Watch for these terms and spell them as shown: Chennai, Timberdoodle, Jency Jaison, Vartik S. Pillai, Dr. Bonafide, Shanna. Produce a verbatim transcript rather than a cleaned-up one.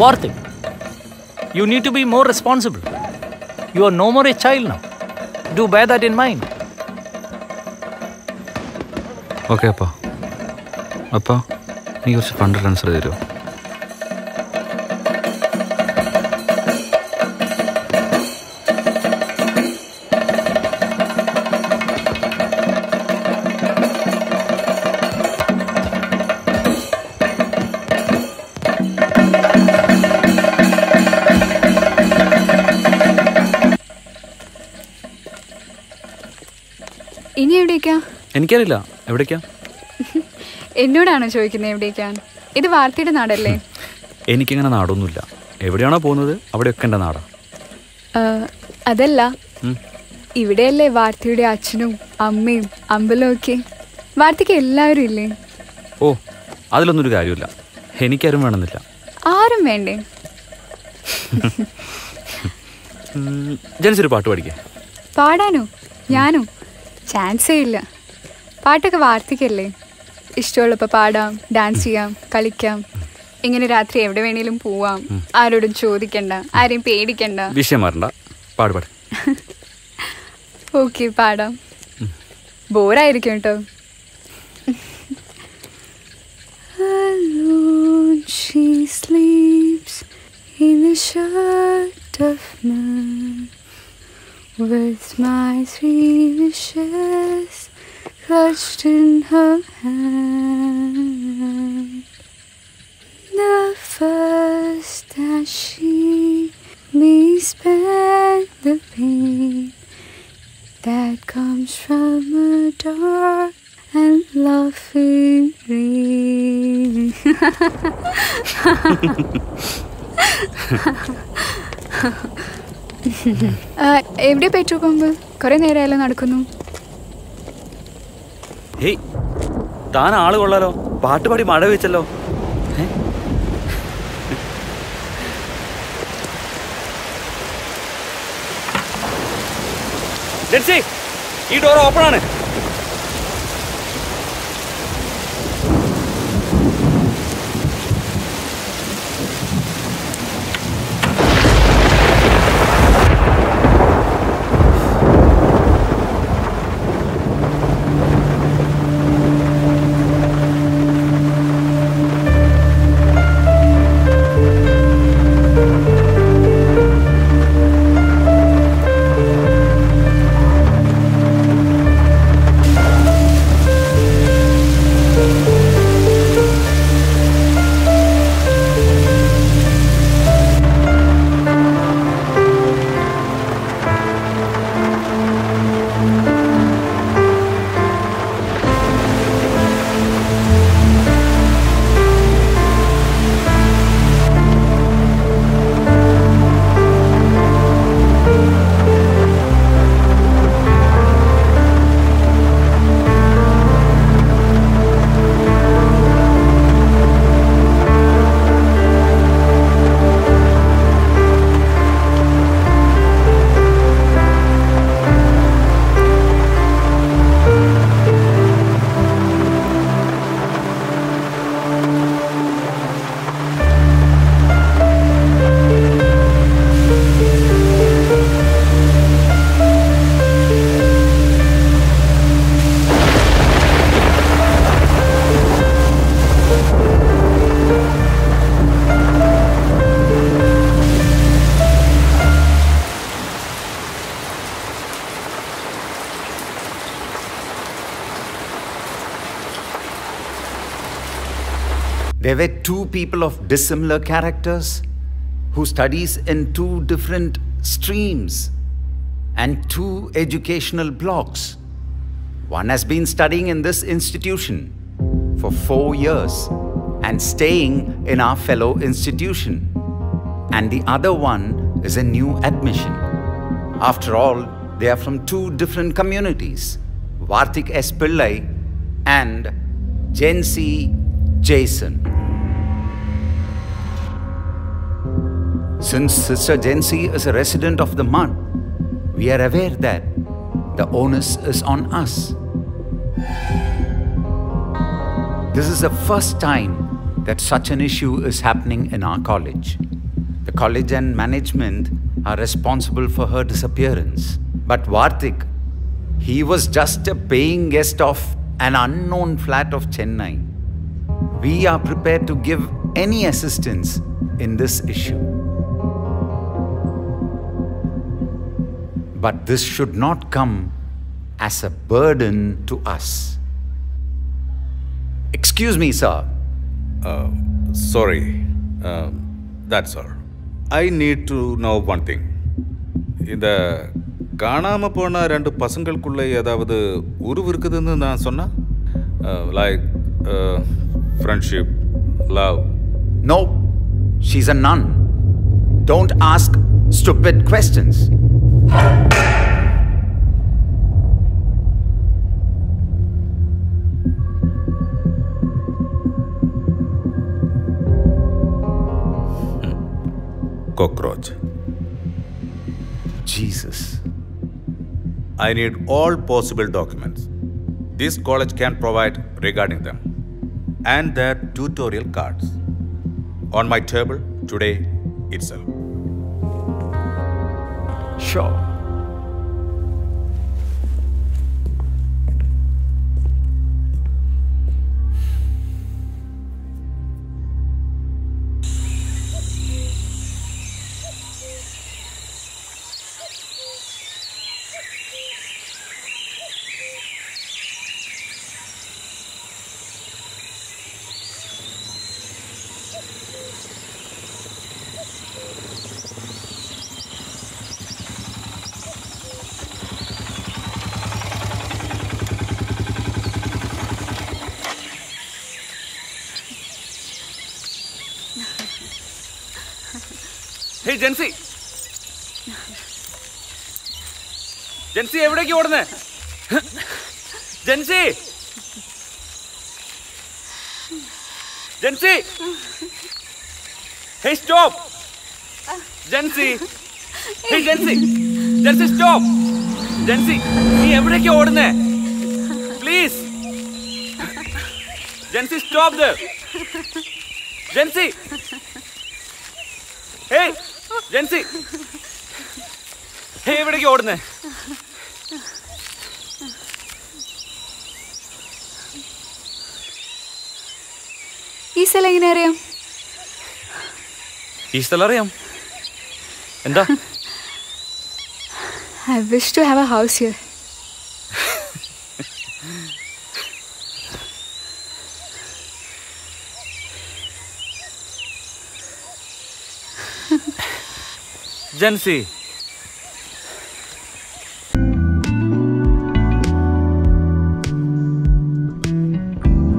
Vartik, you need to be more responsible. You are no more a child now. Do bear that in mind. Okay, Appa. Appa, you have to fund transfer. എനിക്കറിയില്ല എവിടേക്കാ എന്നോടാണോ ചോദിക്കുന്നത് എവിടേക്കാണ്? ഇത് വാർത്തയുടെ നാടല്ലേ? എനിക്കിങ്ങനെ നാടൊന്നുമില്ല. എവിടെയാണോ പോകുന്നത് അവിടെയൊക്കെ എൻ്റെ നാടാ. അതല്ല, ഇവിടെയല്ലേ വാർത്തയുടെ അച്ഛനും അമ്മയും അമ്പലവും ഒക്കെ? വാർത്തയ്ക്ക് എല്ലാവരും ഇല്ലേ? ഓ, അതിലൊന്നും ഒരു കാര്യമില്ല. എനിക്കാരും വേണമെന്നില്ല. ആരും വേണ്ടേ? ജനിച്ചൊരു പാട്ട് പാടിക്കേ. പാടാനോ? ഞാനോ? ചാൻസേ ഇല്ല. പാട്ടൊക്കെ വാർത്തയ്ക്കല്ലേ? ഇഷ്ടമുള്ളപ്പോൾ പാടാം, ഡാൻസ് ചെയ്യാം, കളിക്കാം. ഇങ്ങനെ രാത്രി എവിടെ വേണേലും പോവാം. ആരോടും ചോദിക്കണ്ട, ആരെയും പേടിക്കണ്ട. വിഷയം മാറണ്ട. പാടുപാട്. ഓക്കെ, പാടാം. ബോറായിരിക്കും കേട്ടോ. With my three wishes clutched in her hand, the first that she may spare the pain that comes from a dark and loving rain. എവിടെ പെട്രോൾ പമ്പ്? കുറെ നേരമല്ലോ നടക്കുന്നു. ഹേയ്, താൻ ആള് കൊള്ളാലോ. പാട്ടുപാടി മഴ വെച്ചല്ലോ. ജെൻസി, ഈ ഡോർ ഓപ്പൺ ആണ്. There were two people of dissimilar characters who studies in two different streams and two educational blocks. One has been studying in this institution for four years and staying in our fellow institution. And the other one is a new admission. After all, they are from two different communities, Vartik S. Pillai and Jency Jaison. Since Sister Jency is a resident of the mud, we are aware that the onus is on us. This is the first time that such an issue is happening in our college. The college and management are responsible for her disappearance. But Vartik, he was just a paying guest of an unknown flat of Chennai. We are prepared to give any assistance in this issue. But this should not come as a burden to us. Excuse me, sir. Uh, sorry, uh, that's all. I need to know one thing. In the Kanama Pona and Pasangal Kulla Yadavada Uru Virkadana Sona? Like uh, friendship, love. No, she's a nun. Don't ask stupid questions. Cockroach. Jesus. I need all possible documents this college can provide regarding them and their tutorial cards on my table today itself. Sure. Hey, Jency! Jency, where are you going? Jency! Jency! Hey, stop! Jency! Hey, Jency! Jency, stop! Jency, where are you going? Please! Jency, stop there! Jency! Hey! Jency! Hey, where are you going? Is there anything else? Is there anything else? What? I wish to have a house here. Jency.